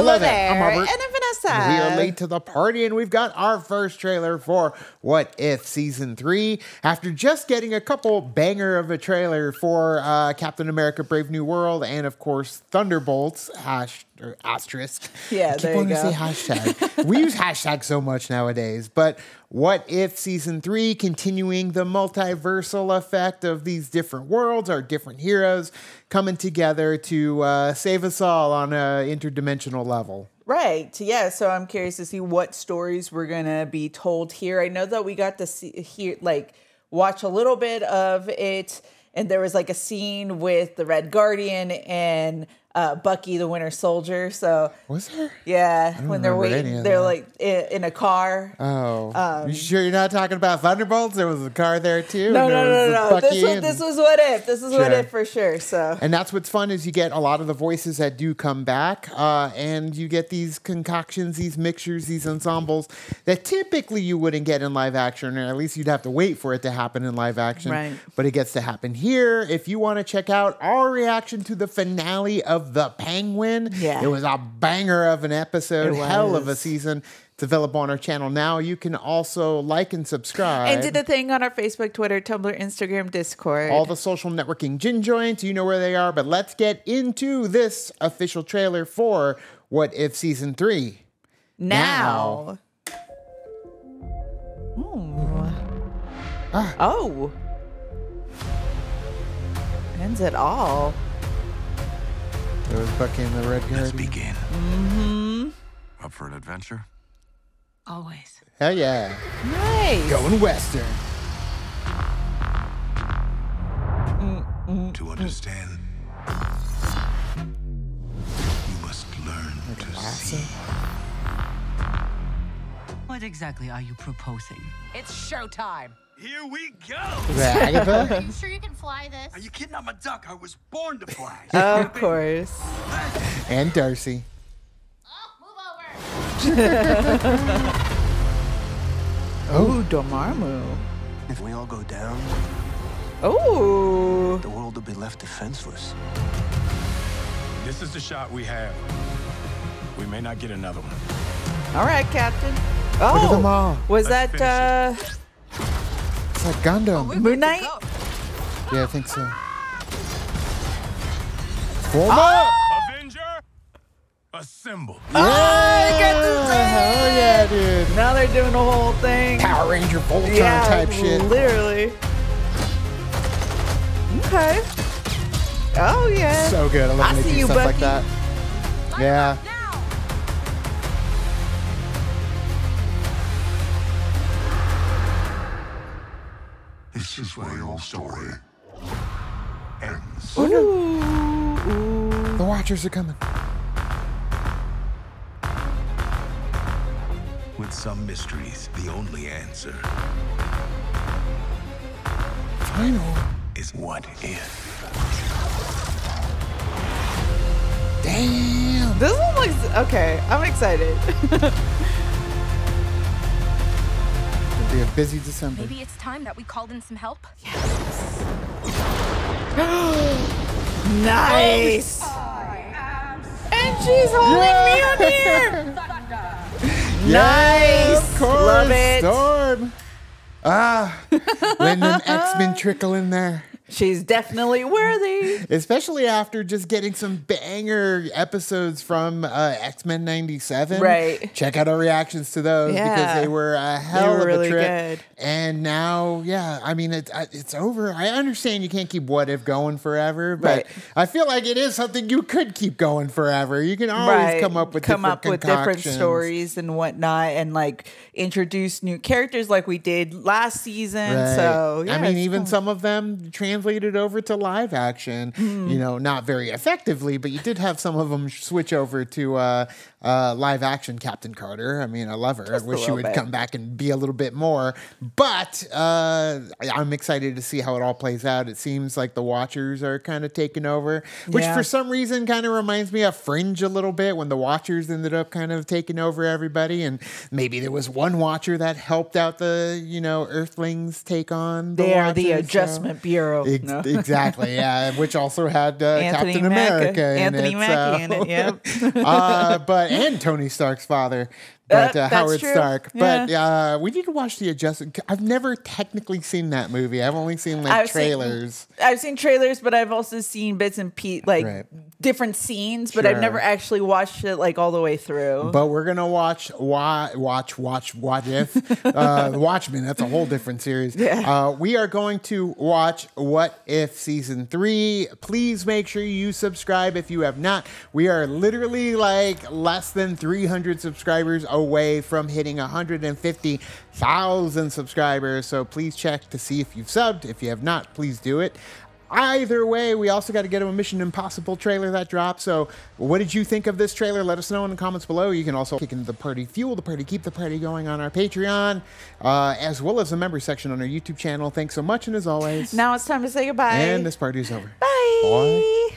Hello there. I'm Robert. And I'm Vanessa. We are late to the party, and we've got our first trailer for What If Season 3. After just getting a couple banger of a trailer for Captain America Brave New World and, of course, Thunderbolts, asterisk. Yeah, there you go. I keep wanting to say hashtag. We use hashtag so much nowadays, but What If Season 3, continuing the multiversal effect of these different worlds, our different heroes coming together to save us all on an interdimensional level. Right. Yeah. So I'm curious to see what stories we're going to be told here. I know that we got to see, watch a little bit of it, and there was like a scene with the Red Guardian and Bucky the Winter Soldier. So was there? Yeah, when they're waiting, they're like in a car. Oh, you sure you're not talking about Thunderbolts? There was a car there too. No, no, no, no. This was What If. This is What If for sure. So, and that's what's fun is you get a lot of the voices that do come back, and you get these concoctions, these mixtures, these ensembles that typically you wouldn't get in live action, or at least you'd have to wait for it to happen in live action. Right. But it gets to happen here. If you want to check out our reaction to the finale of The Penguin. Yeah. It was a banger of an episode, hell of a season. It's available on our channel now. You can also like and subscribe. And do the thing on our Facebook, Twitter, Tumblr, Instagram, Discord. All the social networking gin joints, you know where they are. But let's get into this official trailer for What If Season 3. Now. Oh. Ends it all. It was Bucky and the Red Guardian. Let's begin. Up for an adventure? Always. Hell yeah. Nice. Going western. To understand, you must learn to see. What exactly are you proposing? It's showtime. Here we go! Are you sure you can fly this? Are you kidding? I'm a duck. I was born to fly. Of course. And Darcy. Oh, move over. Oh, Dormammu. If we all go down, oh, the world will be left defenseless. This is the shot we have. We may not get another one. All right, Captain. Oh, look at them all. Was that? It's like Gundam. Oh, Moon Knight? Yeah, I think so. Form up! Avenger! Assemble. Yeah! Oh, hell yeah, dude. Now they're doing the whole thing. Power Ranger Voltron type shit. Literally. Okay. Oh, yeah. So good. I love when they do stuff like that. Yeah. This is where your story ends. Ooh. The Watchers are coming. With some mysteries, the only answer is what if. Damn. This one looks okay. I'm excited. Be a busy December. Maybe it's time that we called in some help. Yes. Nice. And she's holding me on here. Nice. Of course. Love it. Storm. Ah, letting them X-Men trickle in there. She's definitely worthy. Especially after just getting some banger episodes from X-Men 97. Right. Check out our reactions to those because they were a hell of a trip. Good. And now, yeah, I mean, it's over. I understand you can't keep What If going forever, but I feel like it is something you could keep going forever. You can always come up with different stories and whatnot and like introduce new characters like we did last season. Right. So, yeah, I mean, even some of them transform translated over to live action, you know, not very effectively, but you did have some of them switch over to live action Captain Carter. I mean, I love her. Just I wish she would come back and be a little bit more, but I'm excited to see how it all plays out. It seems like the Watchers are kind of taking over, which for some reason kind of reminds me of Fringe a little bit when the Watchers ended up kind of taking over everybody, and maybe there was one Watcher that helped out the, you know, Earthlings take on the Watchers, the Adjustment Bureau. Exactly, yeah, which also had Captain America in it. Anthony Mackie in it, yep. And Tony Stark's father. But Howard Stark. Yeah. But we need to watch The Adjustment. I've never technically seen that movie. I've only seen like trailers. I've seen trailers, but I've also seen bits and pieces, like different scenes. But I've never actually watched it like all the way through. But we're gonna watch What If? Watchmen. That's a whole different series. Yeah. We are going to watch What If season 3. Please make sure you subscribe if you have not. We are literally like less than 300 subscribers away from hitting 150,000 subscribers, so please check to see if you've subbed. If you have not, please do it. Either way, we also got to get a Mission Impossible trailer that dropped. So what did you think of this trailer? Let us know in the comments below. You can also kick into the party, fuel the party, keep the party going on our Patreon, as well as the member section on our YouTube channel. Thanks so much, and as always, now it's time to say goodbye, and this party is over. Bye, bye.